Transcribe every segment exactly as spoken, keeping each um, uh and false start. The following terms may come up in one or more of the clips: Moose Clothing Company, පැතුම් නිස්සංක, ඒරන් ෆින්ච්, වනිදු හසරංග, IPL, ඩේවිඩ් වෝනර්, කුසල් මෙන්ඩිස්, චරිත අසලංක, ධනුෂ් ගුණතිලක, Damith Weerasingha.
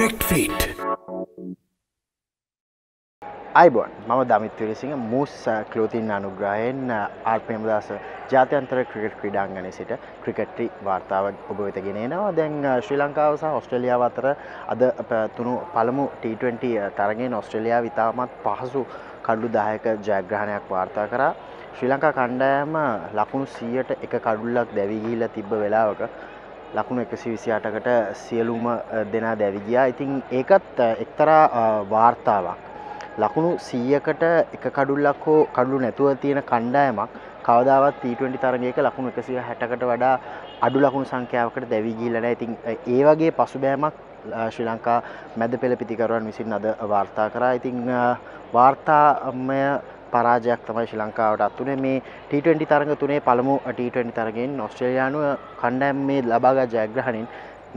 perfect fit. Aibon, mama Damith Weerasingha Moose clothing anugrahen R P M dasa jatyantara cricket ක්‍රීඩාංගණයේ සිට cricket වාර්තාවන් ඔබ වෙත ගෙන එනවා. දැන් ශ්‍රී ලංකාව සහ ඕස්ට්‍රේලියාව අතර අද තුනු පළමු T twenty තරගයෙන් ඕස්ට්‍රේලියාව ඉතාමත් පහසු කඩලු දායක ජයග්‍රහණයක් වාර්තා කරා. ශ්‍රී ලංකා කණ්ඩායම ලකුණු සීයට එක කඩුල්ලක් දැවි ගිහිලා තිබ්බ වෙලාවක ලකුණු එකසිය විසිඅටකට සියලුම දෙනා දැවි ගියා. ඉතින් ඒකත් එක්තරා වාර්තාවක්. ලකුණු සීයකට එක කඩුල්ලක් හෝ කඩුළු නැතුව තියෙන කණ්ඩායමක් කවදාවත් T twenty තරගයක ලකුණු එකසිය හැටකට වඩා අඩු ලකුණු සංඛ්‍යාවකට දැවි ගිහිල්ලා නැහැ. ඉතින් ඒ වගේ පසුබෑමක් ශ්‍රී ලංකා මැද පෙළ පිතිකරුවන් විසින් අද වාර්තා කරා. ඉතින් වාර්තාමය පරාජයක් තමයි ශ්‍රී ලංකාවට අත්ුනේ මේ T twenty තරග තුනේ පළමු T twenty තරගයෙන් ඕස්ට්‍රේලියානු කණ්ඩායම මේ ලබාගත් ජයග්‍රහණයෙන්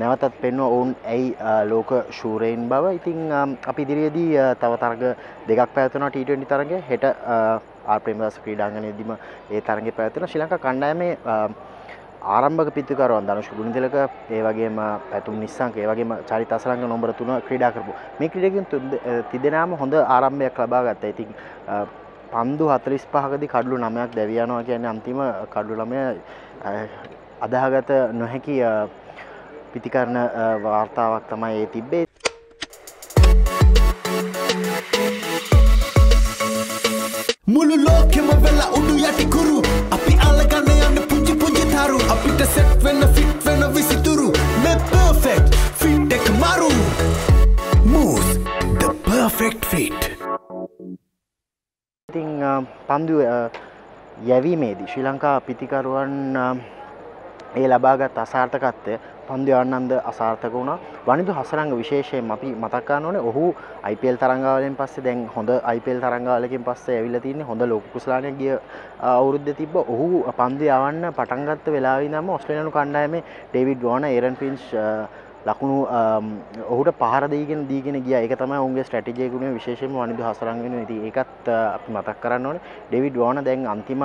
නැවතත් පෙන්වුවා ඔවුන් ඇයි ලෝක ශූරයන් බව. ඉතින් අපි ඉදිරියේදී තව තරග දෙකක් පැවැත්වෙනවා T twenty තරගය. හෙට ආර්.ප්‍රේමදාස ක්‍රීඩාංගණයේදීම ඒ තරගය පැවැත්වෙනවා. ශ්‍රී ලංකා කණ්ඩායමේ ආරම්භක පිතිකරුවන් ධනුෂ් ගුණතිලක, ඒ වගේම පැතුම් නිස්සංක, ඒ වගේම චරිත අසලංක නම්බර තුන ක්‍රීඩා කරපු මේ ක්‍රීඩකයන් තිදෙනාම හොඳ ආරම්භයක් ලබා ගත්තා. ඉතින් පන්දු හතළිස් පහකදී කඩලු නවයක් දැවි යනවා කියන්නේ අන්තිම කඩලු නවය අදාහගත නොහැකි පිතිකරණ වාර්තාවක් තමයි ඒ තිබ්බේ. මුළු ලෝකෙම වෙලා උඩු යටි කුරු අපි අල්ලගන්න යන්න පුංචි පුංචි තරු අපිට සෙට් වෙන්න ෆිට වෙන්න විසිතුරු මේ perfect fit එක මාරු Moose the perfect fit. ඉතින් පන්දු යැවීමේදී ශ්‍රී ලංකා පිතිකරුවන් ඒ ලබාගත් අසාර්ථකත්වය පන්දු ආනන්ද අසාර්ථක වුණා. වනිදු හසරංග විශේෂයෙන් අපි මතක් කරන්න ඕනේ. ඔහු I P L තරඟාවලියෙන් පස්සේ දැන් හොඳ I P L තරඟාවලකින් පස්සේ ඇවිල්ලා තින්නේ හොඳ ලෝක කුසලාණියක් ගිය අවුරුද්දේ තිබ්බ. ඔහු පන්දු යවන්න පටන් ගත්ත වෙලාවේ ඉඳන්ම ඕස්ට්‍රේලියානු කණ්ඩායමේ ඩේවිඩ් වෝනර්, ඒරන් ෆින්ච් ලකුණු ඔහුට පහර දීගෙන දීගෙන ගියා. ඒක තමයි ඔවුන්ගේ ස්ට්‍රැටජි එක උනේ විශේෂයෙන්ම වනිදු හසරංග වෙනුවෙන්. ඉතින් ඒකත් අපි මතක් කරන්න ඕනේ. ඩේවිඩ් වෝනර් දැන් අන්තිම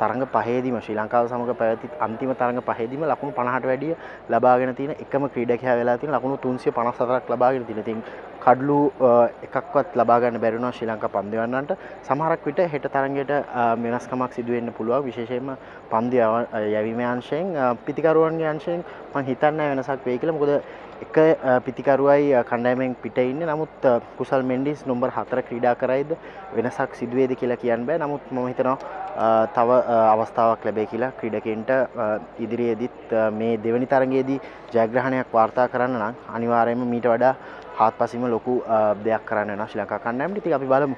තරඟ පහේදීම ශ්‍රී ලංකාව සමග පැවති අන්තිම තරඟ පහේදීම ලකුණු පනහට වැඩිය ලබාගෙන තියෙන එකම ක්‍රීඩකයා වෙලා තියෙන ලකුණු තුන්සිය පනස් හතරක් ලබාගෙන තියෙන. ඉතින් කඩලු එකක්වත් ලබා ගන්න බැරි වුණා ශ්‍රී ලංකා පන්දු යවන්නන්ට. සමහරක් විට හෙට තරඟයට වෙනස්කමක් සිදු වෙන්න පුළුවන්. විශේෂයෙන්ම පන්දු යැවීමේ අංශයෙන් පිතිකරුවන්ගේ අංශයෙන් මම හිතන්නේ වෙනසක් වෙයි කියලා. මොකද එක පිතිකරුවයි කණ්ඩායමෙන් පිට ඉන්නේ. නමුත් කුසල් මෙන්ඩිස් නම්බර් හතර ක්‍රීඩා කරයිද වෙනසක් සිදු වේද කියලා කියන්න බෑ. නමුත් මම හිතනවා තව අවස්ථාවක් ලැබෙයි කියලා ක්‍රීඩකයන්ට ඉදිරියේදීත් මේ දෙවැනි තරගයේදී ජයග්‍රහණයක් වාර්තා කරන්න නම් අනිවාර්යයෙන්ම මීට වඩා හාත්පසින්ම ලොකු දෙයක් කරන්න වෙනවා ශ්‍රී ලංකා කණ්ඩායමට. ඉතින් අපි බලමු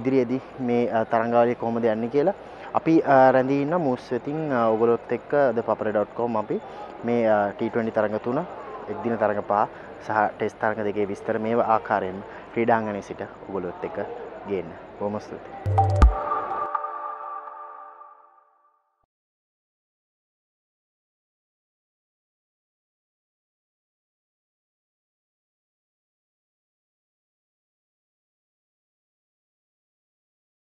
ඉදිරියේදී මේ තරඟාවලිය කොහොමද යන්නේ කියලා. අපි රැඳී ඉන්න Moose වෙතින් ඔයගොල්ලොත් එක්ක the papara dot com අපි මේ T twenty තරඟ තුන, එක්දින තරඟ පහ සහ ටෙස්ට් තරඟ දෙකේ විස්තර මේවා ආකාරයෙන් ක්‍රීඩාංගණයේ සිට ඔයගොල්ලොත් එක්ක ගේන්න. බොහොම ස්තුතියි.